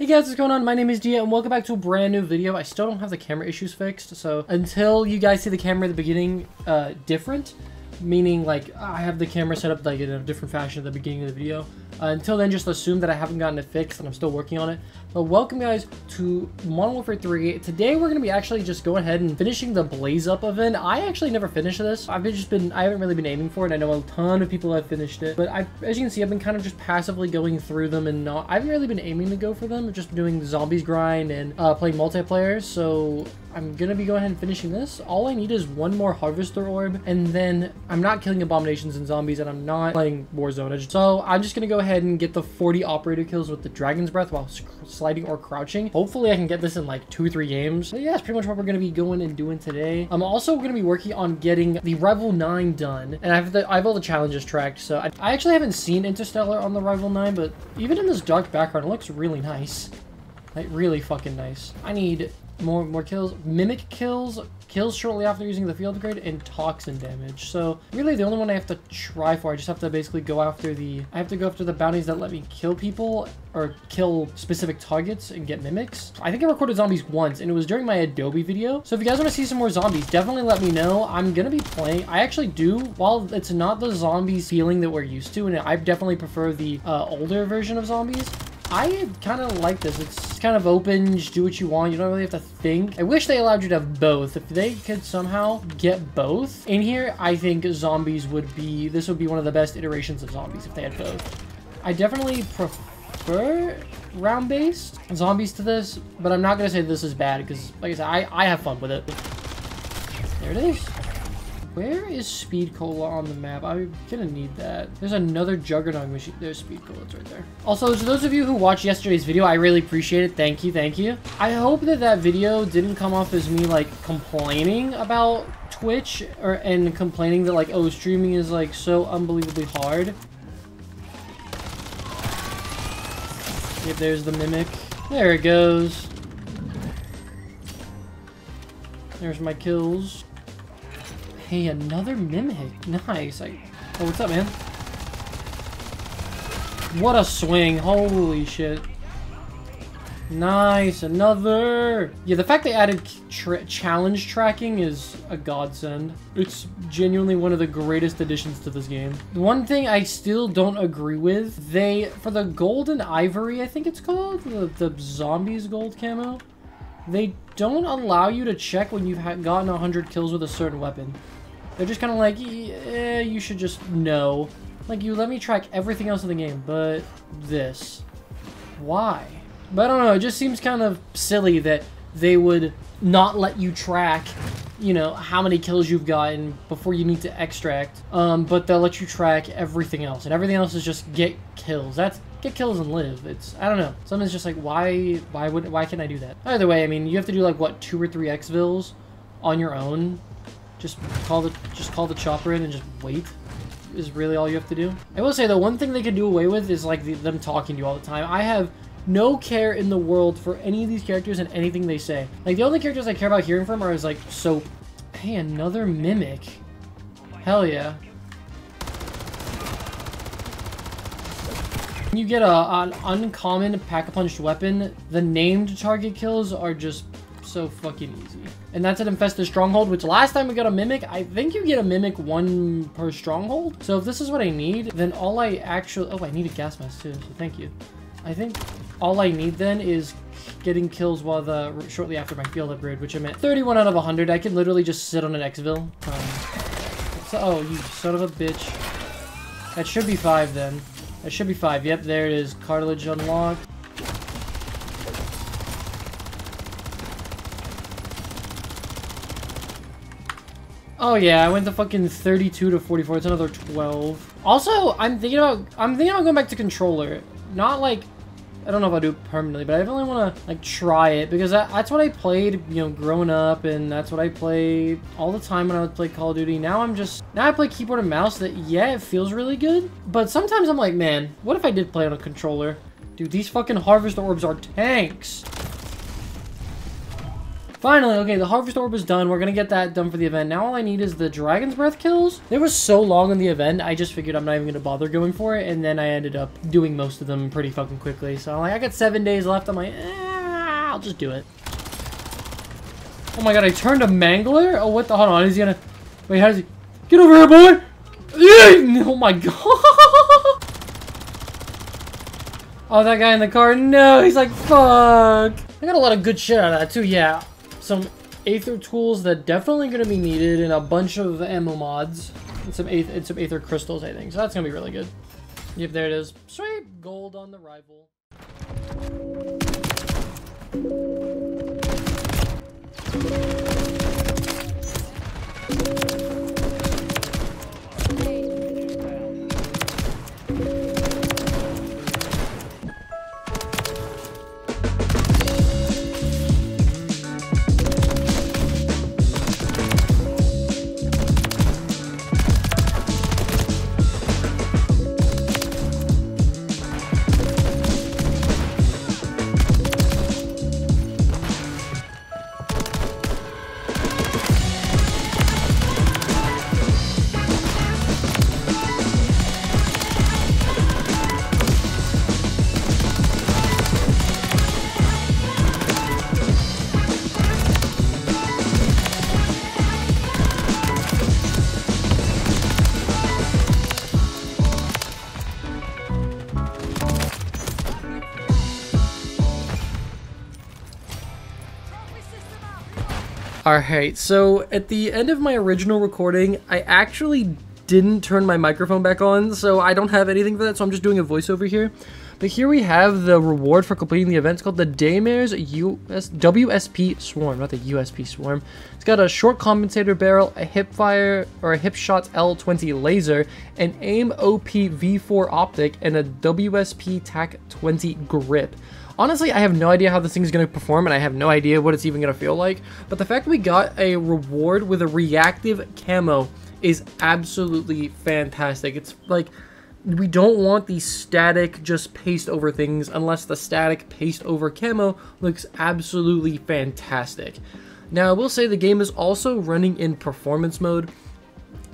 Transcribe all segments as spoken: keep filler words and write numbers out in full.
Hey guys, what's going on? My name is Dia and welcome back to a brand new video. I still don't have the camera issues fixed, so until you guys see the camera at the beginning uh, different, meaning like I have the camera set up like in a different fashion at the beginning of the video, uh, until then just assume that I haven't gotten it fixed and I'm still working on it. But welcome guys to Modern Warfare three. Today we're gonna be actually just going ahead and finishing the Blaze Up event. I actually never finished this. I've just been, I haven't really been aiming for it. I know a ton of people have finished it, but I, as you can see, I've been kind of just passively going through them and not, I haven't really been aiming to go for them. I'm just doing zombies grind and uh, playing multiplayer. So I'm gonna be going ahead and finishing this. All I need is one more Harvest Orb, and then I'm not killing abominations and zombies, and I'm not playing Warzone. So I'm just gonna go ahead and get the forty operator kills with the dragon's breath while sliding or crouching. Hopefully I can get this in like two or three games. But yeah, that's pretty much what we're gonna be going and doing today. I'm also gonna be working on getting the Revel nine done, and I have the I have all the challenges tracked. So I, I actually haven't seen Interstellar on the Revel nine, but even in this dark background, it looks really nice, like really fucking nice. I need more more kills, mimic kills, kills shortly after using the field upgrade, and toxin damage. So really the only one I have to try for, I just have to basically go after the I have to go after the bounties that let me kill people or kill specific targets and get mimics. I think I recorded zombies once and it was during my Adobe video, so if you guys want to see some more zombies, definitely let me know. I'm gonna be playing, I actually do, while it's not the zombies feeling that we're used to, and I definitely prefer the uh, older version of zombies, I kind of like this. It's kind of open, just do what you want. You don't really have to think. I wish they allowed you to have both. If they could somehow get both in here, I think zombies would be, this would be one of the best iterations of zombies if they had both. I definitely prefer round-based zombies to this, but I'm not going to say this is bad because, like I said, I, I have fun with it. There it is. Where is Speed Cola on the map? I'm gonna need that. There's another juggernaut machine. There's Speed Cola, it's right there. Also, to those of you who watched yesterday's video, I really appreciate it. Thank you, thank you. I hope that that video didn't come off as me like complaining about Twitch or and complaining that like, oh, streaming is like so unbelievably hard. Yep, there's the mimic. There it goes. There's my kills. Hey, another mimic. Nice. I... Oh, what's up, man? What a swing. Holy shit. Nice. Another. Yeah, the fact they added tra challenge tracking is a godsend. It's genuinely one of the greatest additions to this game. One thing I still don't agree with, they, for the golden ivory, I think it's called, the, the zombies gold camo, they don't allow you to check when you've ha gotten one hundred kills with a certain weapon. They're just kind of like, eh, you should just know. Like, you let me track everything else in the game, but this. Why? But I don't know, it just seems kind of silly that they would not let you track, you know, how many kills you've gotten before you need to extract. Um, but they'll let you track everything else, and everything else is just get kills. That's get kills and live. It's, I don't know. Something's just like, why, why would, why can't I do that? Either way, I mean, you have to do like, what, two or three exfils on your own. Just call the, just call the chopper in and just wait. Is really all you have to do. I will say the one thing they could do away with is like the, them talking to you all the time. I have no care in the world for any of these characters and anything they say. Like, the only characters I care about hearing from are is like, so, hey, another mimic. Hell yeah. When you get a, an uncommon pack-a-punched weapon, the named target kills are just so fucking easy. And that's an infested stronghold, which last time we got a mimic, I think you get a mimic one per stronghold. So if this is what I need, then all I actually, oh, I need a gas mask too, so thank you. I think all I need then is getting kills while the, shortly after my field upgrade, which I'm at thirty-one out of one hundred. I can literally just sit on an Xville. Um, so, oh, you son of a bitch. That should be five then. That should be five. Yep, there it is. Cartilage unlocked. Oh yeah, I went to fucking thirty-two to forty-four. It's another twelve. Also, I'm thinking about I'm thinking about going back to controller. Not like, I don't know if I'll do it permanently, but I definitely want to like try it because that, that's what I played, you know, growing up, and that's what I played all the time when I would play Call of Duty. Now I'm just, now I play keyboard and mouse that, yeah, it feels really good, but sometimes I'm like, man, what if I did play on a controller? Dude, these fucking Harvest Orbs are tanks. Finally, okay, the Harvest Orb is done. We're going to get that done for the event. Now all I need is the Dragon's Breath kills. They were so long in the event, I just figured I'm not even going to bother going for it, and then I ended up doing most of them pretty fucking quickly. So I'm like, I got seven days left. I'm like, eh, I'll just do it. Oh my god, I turned a Mangler? Oh, what the? Hold on, is he gonna... Wait, how does he... Get over here, boy! Oh my god! Oh, that guy in the car, no! He's like, fuck! I got a lot of good shit out of that, too, yeah. Some Aether tools that definitely gonna be needed, and a bunch of ammo mods. And some Aether, and some Aether crystals, I think. So that's gonna be really good. Yep, there it is. Sweet! Gold on the Rival. Alright, so at the end of my original recording, I actually didn't turn my microphone back on, so I don't have anything for that, so I'm just doing a voiceover here. But here we have the reward for completing the event. It's called the Daymares U S W S P Swarm, not the U S P Swarm. It's got a short compensator barrel, a hipfire or a hip shot L twenty laser, an Aim O P V four optic, and a W S P Tac twenty grip. Honestly, I have no idea how this thing is going to perform, and I have no idea what it's even going to feel like. But the fact that we got a reward with a reactive camo is absolutely fantastic. It's like, we don't want the static just paste over things unless the static paste over camo looks absolutely fantastic. Now, I will say the game is also running in performance mode,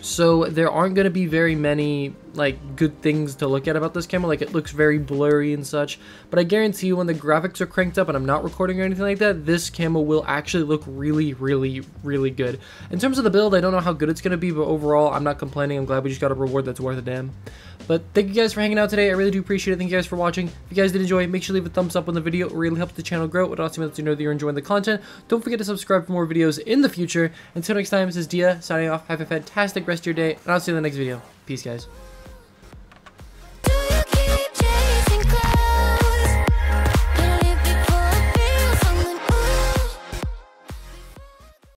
so there aren't going to be very many like good things to look at about this camera. Like, it looks very blurry and such, but I guarantee you when the graphics are cranked up and I'm not recording or anything like that, this camera will actually look really, really, really good. In terms of the build, I don't know how good it's going to be, but overall, I'm not complaining. I'm glad we just got a reward that's worth a damn. But thank you guys for hanging out today. I really do appreciate it. Thank you guys for watching. If you guys did enjoy, make sure you leave a thumbs up on the video. It really helps the channel grow. It would also let you know that you're enjoying the content. Don't forget to subscribe for more videos in the future. Until next time, this is Dia signing off. Have a fantastic rest of your day, and I'll see you in the next video. Peace, guys.